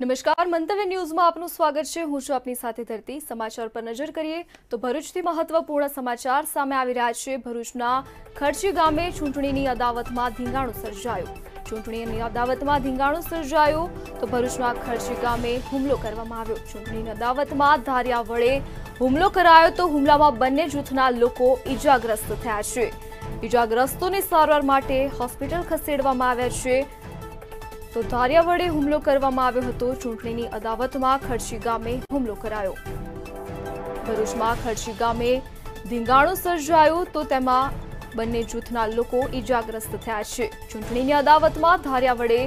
नमस्कार, मंतव्य न्यूज में आपनु स्वागत है। हूँ आपनी साथे धरती। समाचार पर नजर करिए तो भरूचथी महत्वपूर्ण समाचार सामे आवी रह्या छे। भरूचना खरची गामे चूंटणीनी अदावतमां धींगाणुं सर्जायुं। चूंटणीनी अदावतमां धींगाणुं सर्जायुं तो भरूचना खरची गामे हुमलो करवामां आव्यो। चूंटणीनी अदावतमां धारिया वड़े हुमलो करायो तो हुमलामां बंने जूथना लोको ईजाग्रस्त थया छे। ईजाग्रस्तोने सारवार माटे होस्पिटल खसेडवामां आव्या छे। तो धारिया वड़े हुमलो करवामां आव्यो हतो। चूंटणीनी अदावतमां खरची गामे हुमलो करायो। भरूचमां खरची गामे धींगाणुं सर्जायुं तो तेमां बंने जूथना लोको ईजाग्रस्त थया छे। चूंटणीनी अदावतमां धारिया वड़े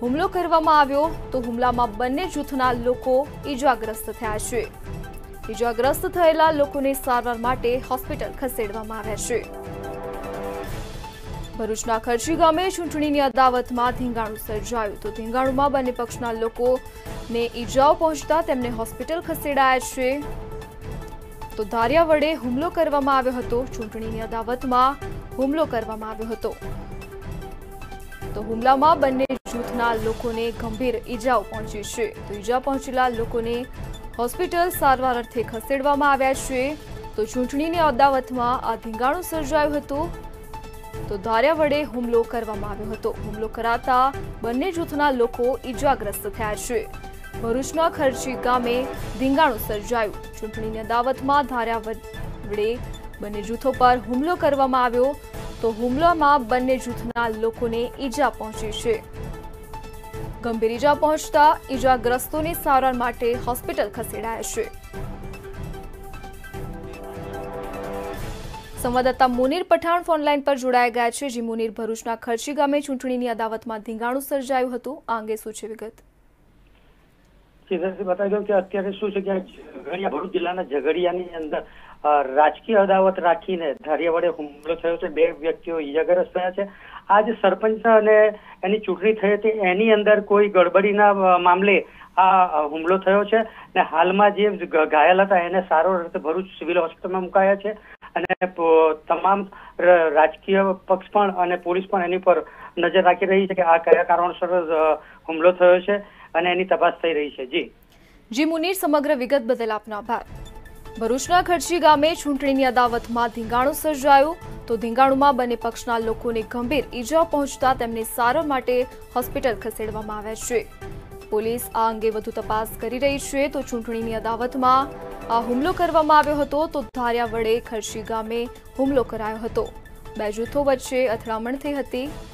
हुमलो करवामां आव्यो तो हुमलामां बंने जूथना लोको ईजाग्रस्त थया छे। ईजाग्रस्त थयेला लोकोने सारवार माटे होस्पिटल खसेडवामां आव्या छे। भरूचना खरची गामे चूंटणीनी अदावतमां धींगाणुं सर्जायुं तो धींगाणुंमां बंने पक्षना लोकोने ईजाओ पहोंचता तेमणे होस्पिटल खसेडाया छे। तो धारिया वडे हुमलो करवामां आव्यो हतो। चूंटणीनी अदावतमां हुमलो करवामां आव्यो हतो तो हुमलामां बंने जूथना लोकोने गंभीर ईजाओ पहोंची छे। तो ईजा पहोंचेला लोकोने होस्पिटल सारवार अર્થે ખસેડવામાં આવ્યા છે। તો ચૂંટણીની અદાવતમાં આ ધીંગાણું સર્જાયું હતું तो धारिया वडे हुमलो करवामां आव्यो हतो। हुमलो कराता बंने जूथना लोको ईजाग्रस्त थया छे। भरूचना खरची गामे धींगाणुं सर्जायुं। चूंटणीनी अदावतमां धारिया वडे बंने जूथो पर हुमलो करवामां आव्यो तो हुमलामां बंने जूथना लोकोने ईजा पहोंची छे। गंभीर ईजा पहोंचता ईजाग्रस्तोने सारवार माटे होस्पिटल खसेडाया छे। संवाददाता मुनीर पठाण फोनलाइन पर जोड़ाया गया है। जी मुनीर, भरूचना खरची गामे चूंटणीनी अदावतमां धींगाणुं सर्जायुं हतुं, आ अंगे शुं छे विगत? बताई दूं कि अत्यारे शुं छे के झगड़िया भरूच जिल्लाना झगड़ियानी अंदर राजकीय अदावत राखीने धारिया वडे हुमलो थयो छे। बे व्यक्तिओ ईजाग्रस्त थया छे। आज सरपंच अने एनी चूंटणी थई हती, एनी अंदर कोई गड़बड़ीना मामले आ हुमलो थयो छे ने हालमां जे घायल हता एने सारो રીતે ભરૂચ સિવિલ હોસ્પિટલમાં મુકાયા છે અને તમામ રાજકીય પક્ષ પણ અને પોલીસ પણ એની પર નજર રાખી રહી છે કે આ કયા કારણોસર હુમલો થયો છે અને એની તપાસ થઈ રહી છે। જી જી મુનીર, સમગ્ર વિગત બદલ આપનો આભાર। ભરૂચના ખરચી ગામે ચૂંટણીની અદાવતમાં ધીંગાણું સર્જાયું તો ધીંગાણુંમાં બંને પક્ષના લોકોને ગંભીર ઈજા પહોંચતા તેમને સારવાર માટે હોસ્પિટલ ખસેડવામાં આવ્યા છે। પોલીસ આ અંગે વધુ તપાસ કરી રહી છે। તો ચૂંટણીની અદાવતમાં आ हुमलो करवामां आव्यो हतो तो धारिया वडे खरची गामे हुमलो करायो हतो। बे जूथो वच्चे अथड़ामण थई हती।